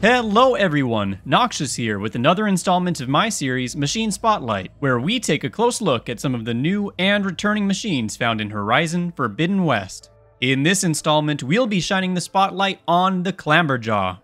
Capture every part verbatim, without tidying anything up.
Hello everyone, Noxious here with another installment of my series, Machine Spotlight, where we take a close look at some of the new and returning machines found in Horizon Forbidden West. In this installment, we'll be shining the spotlight on the Clamberjaw.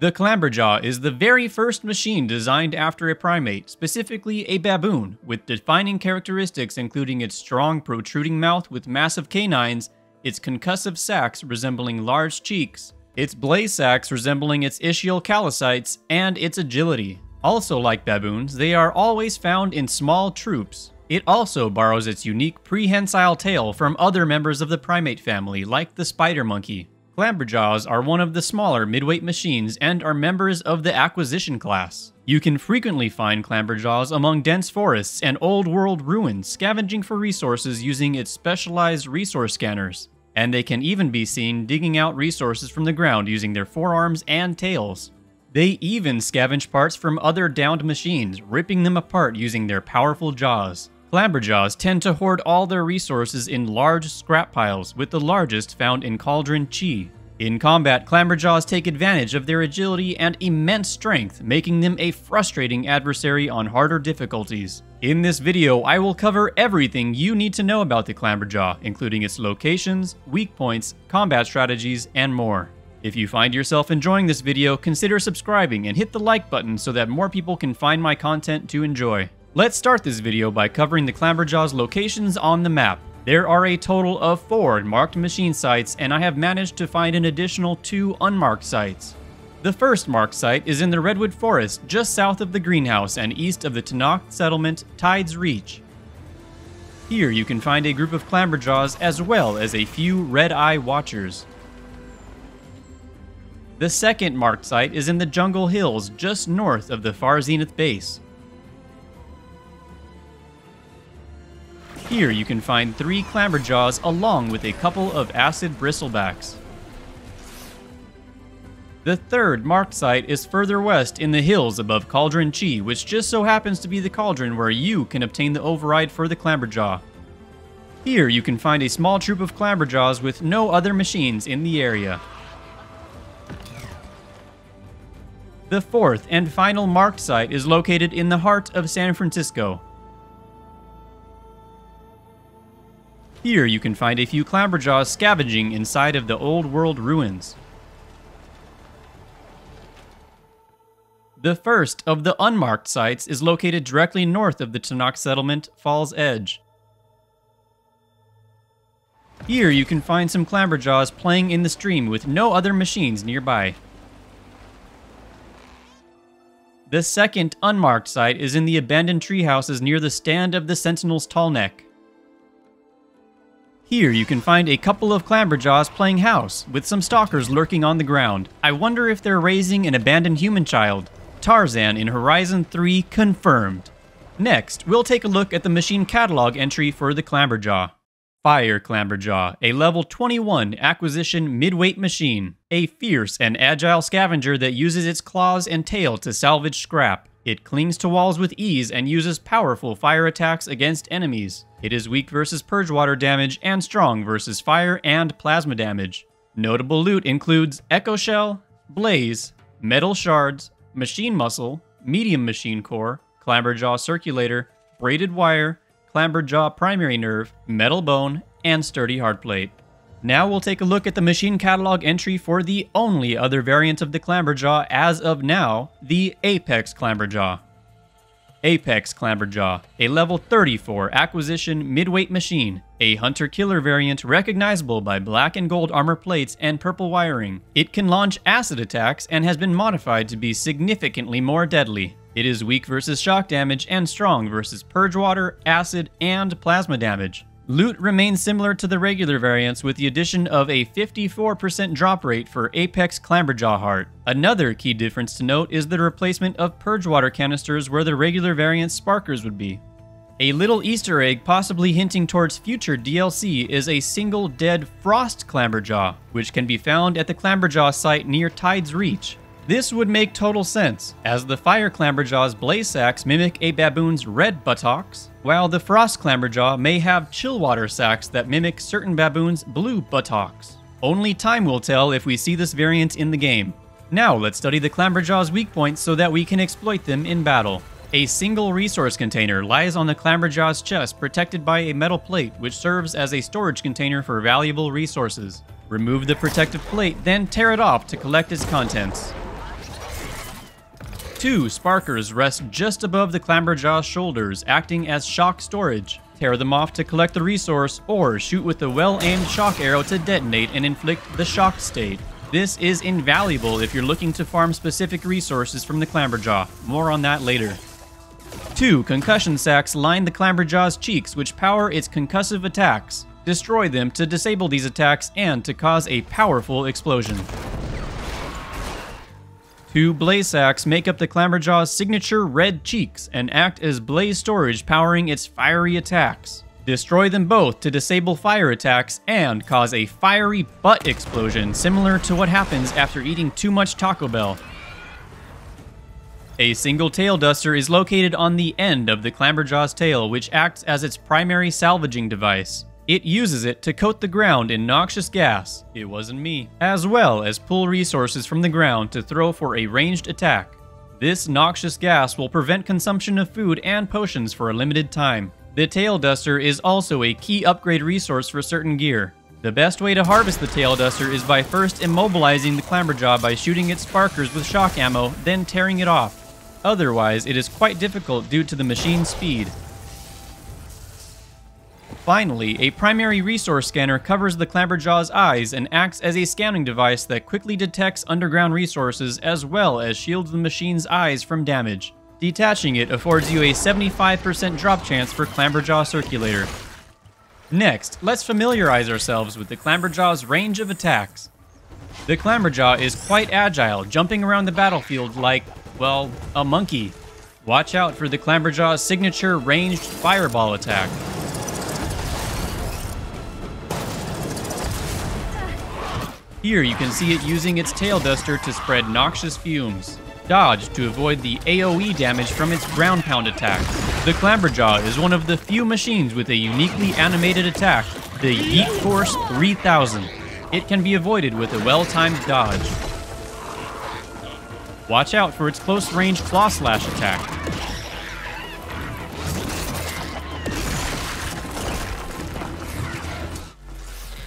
The Clamberjaw is the very first machine designed after a primate, specifically a baboon, with defining characteristics including its strong protruding mouth with massive canines, its concussive sacs resembling large cheeks, its blaze sacs resembling its ischial callosites, and its agility. Also like baboons, they are always found in small troops. It also borrows its unique prehensile tail from other members of the primate family, like the spider monkey. Clamberjaws are one of the smaller midweight machines and are members of the acquisition class. You can frequently find Clamberjaws among dense forests and old world ruins, scavenging for resources using its specialized resource scanners. And they can even be seen digging out resources from the ground using their forearms and tails. They even scavenge parts from other downed machines, ripping them apart using their powerful jaws. Clamberjaws tend to hoard all their resources in large scrap piles, with the largest found in Cauldron C H I. In combat, Clamberjaws take advantage of their agility and immense strength, making them a frustrating adversary on harder difficulties. In this video, I will cover everything you need to know about the Clamberjaw, including its locations, weak points, combat strategies, and more. If you find yourself enjoying this video, consider subscribing and hit the like button so that more people can find my content to enjoy. Let's start this video by covering the Clamberjaw's locations on the map. There are a total of four marked machine sites, and I have managed to find an additional two unmarked sites. The first marked site is in the Redwood Forest, just south of the Greenhouse and east of the Tenakth Settlement, Tide's Reach. Here you can find a group of Clamberjaws as well as a few Red-Eye Watchers. The second marked site is in the Jungle Hills, just north of the Far Zenith base. Here you can find three Clamberjaws along with a couple of acid bristlebacks. The third marked site is further west in the hills above Cauldron C H I, which just so happens to be the cauldron where you can obtain the override for the Clamberjaw. Here you can find a small troop of Clamberjaws with no other machines in the area. The fourth and final marked site is located in the heart of San Francisco. Here you can find a few Clamberjaws scavenging inside of the old world ruins. The first of the unmarked sites is located directly north of the Tenakth Settlement, Falls Edge. Here you can find some Clamberjaws playing in the stream with no other machines nearby. The second unmarked site is in the abandoned treehouses near the stand of the Sentinel's Tall Neck. Here you can find a couple of Clamberjaws playing house, with some stalkers lurking on the ground. I wonder if they're raising an abandoned human child. Tarzan in Horizon three confirmed. Next, we'll take a look at the machine catalog entry for the Clamberjaw. Fire Clamberjaw, a level twenty-one acquisition midweight machine. A fierce and agile scavenger that uses its claws and tail to salvage scrap. It clings to walls with ease and uses powerful fire attacks against enemies. It is weak versus purge water damage and strong versus fire and plasma damage. Notable loot includes Echo Shell, Blaze, Metal Shards, Machine Muscle, Medium Machine Core, Clamberjaw Circulator, Braided Wire, Clamberjaw Primary Nerve, Metal Bone, and Sturdy Hardplate. Now we'll take a look at the machine catalog entry for the only other variant of the Clamberjaw as of now, the Apex Clamberjaw. Apex Clamberjaw, a level thirty-four acquisition midweight machine, a hunter-killer variant recognizable by black and gold armor plates and purple wiring. It can launch acid attacks and has been modified to be significantly more deadly. It is weak versus shock damage and strong versus purge water, acid, and plasma damage. Loot remains similar to the regular variants with the addition of a fifty-four percent drop rate for Apex Clamberjaw Heart. Another key difference to note is the replacement of purge water canisters where the regular variant sparkers would be. A little Easter egg possibly hinting towards future D L C is a single dead Frost Clamberjaw, which can be found at the Clamberjaw site near Tide's Reach. This would make total sense, as the Fire Clamberjaw's blaze sacs mimic a baboon's red buttocks, while the Frost Clamberjaw may have chill water sacs that mimic certain baboons' blue buttocks. Only time will tell if we see this variant in the game. Now let's study the Clamberjaw's weak points so that we can exploit them in battle. A single resource container lies on the Clamberjaw's chest, protected by a metal plate which serves as a storage container for valuable resources. Remove the protective plate, then tear it off to collect its contents. Two sparkers rest just above the Clamberjaw's shoulders, acting as shock storage. Tear them off to collect the resource, or shoot with a well-aimed shock arrow to detonate and inflict the shock state. This is invaluable if you're looking to farm specific resources from the Clamberjaw. More on that later. Two concussion sacs line the Clamberjaw's cheeks, which power its concussive attacks. Destroy them to disable these attacks and to cause a powerful explosion. Two blaze sacs make up the Clamberjaw's signature red cheeks and act as blaze storage, powering its fiery attacks. Destroy them both to disable fire attacks and cause a fiery butt explosion, similar to what happens after eating too much Taco Bell. A single Tailduster is located on the end of the Clamberjaw's tail, which acts as its primary salvaging device. It uses it to coat the ground in noxious gas, it wasn't me, as well as pull resources from the ground to throw for a ranged attack. This noxious gas will prevent consumption of food and potions for a limited time. The Tailduster is also a key upgrade resource for certain gear. The best way to harvest the Tailduster is by first immobilizing the Clamberjaw by shooting its sparkers with shock ammo, then tearing it off. Otherwise, it is quite difficult due to the machine's speed. Finally, a primary resource scanner covers the Clamberjaw's eyes and acts as a scanning device that quickly detects underground resources as well as shields the machine's eyes from damage. Detaching it affords you a seventy-five percent drop chance for Clamberjaw Circulator. Next, let's familiarize ourselves with the Clamberjaw's range of attacks. The Clamberjaw is quite agile, jumping around the battlefield like, well, a monkey. Watch out for the Clamberjaw's signature ranged fireball attack. Here you can see it using its Tailduster to spread noxious fumes. Dodge to avoid the A O E damage from its ground pound attack. The Clamberjaw is one of the few machines with a uniquely animated attack, the Heat Force three thousand. It can be avoided with a well-timed dodge. Watch out for its close-range claw slash attack.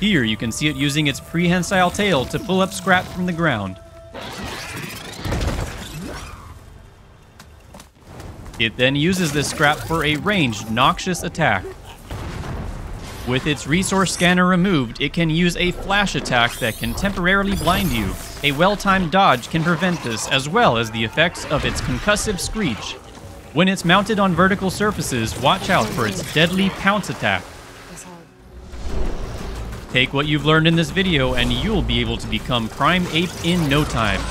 Here you can see it using its prehensile tail to pull up scrap from the ground. It then uses this scrap for a ranged noxious attack. With its resource scanner removed, it can use a flash attack that can temporarily blind you. A well-timed dodge can prevent this, as well as the effects of its concussive screech. When it's mounted on vertical surfaces, watch out for its deadly pounce attack. Take what you've learned in this video and you'll be able to become Prime Ape in no time.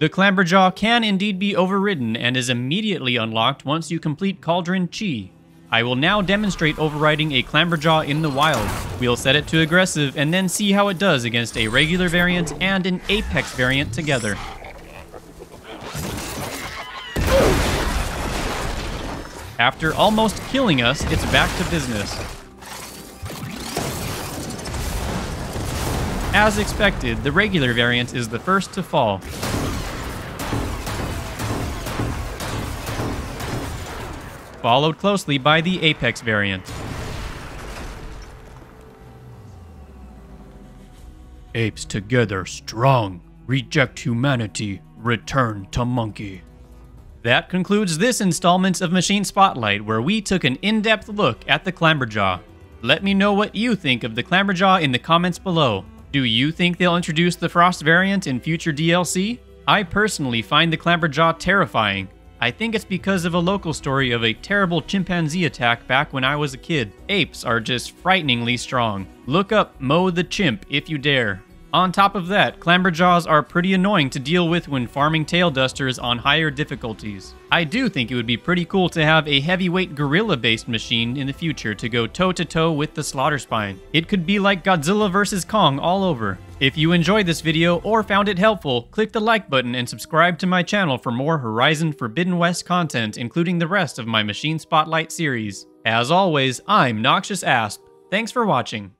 The Clamberjaw can indeed be overridden and is immediately unlocked once you complete Cauldron C H I. I will now demonstrate overriding a Clamberjaw in the wild. We'll set it to aggressive and then see how it does against a regular variant and an Apex variant together. After almost killing us, it's back to business. As expected, the regular variant is the first to fall. Followed closely by the Apex variant. Apes together strong, reject humanity, return to monkey. That concludes this installment of Machine Spotlight, where we took an in-depth look at the Clamberjaw. Let me know what you think of the Clamberjaw in the comments below. Do you think they'll introduce the Frost variant in future D L C? I personally find the Clamberjaw terrifying. I think it's because of a local story of a terrible chimpanzee attack back when I was a kid. Apes are just frighteningly strong. Look up Moe the Chimp if you dare. On top of that, Clamberjaws are pretty annoying to deal with when farming Taildusters on higher difficulties. I do think it would be pretty cool to have a heavyweight gorilla-based machine in the future to go toe-to-toe with the Slaughter Spine. It could be like Godzilla versus Kong all over. If you enjoyed this video or found it helpful, click the like button and subscribe to my channel for more Horizon Forbidden West content, including the rest of my Machine Spotlight series. As always, I'm Noxious Asp. Thanks for watching.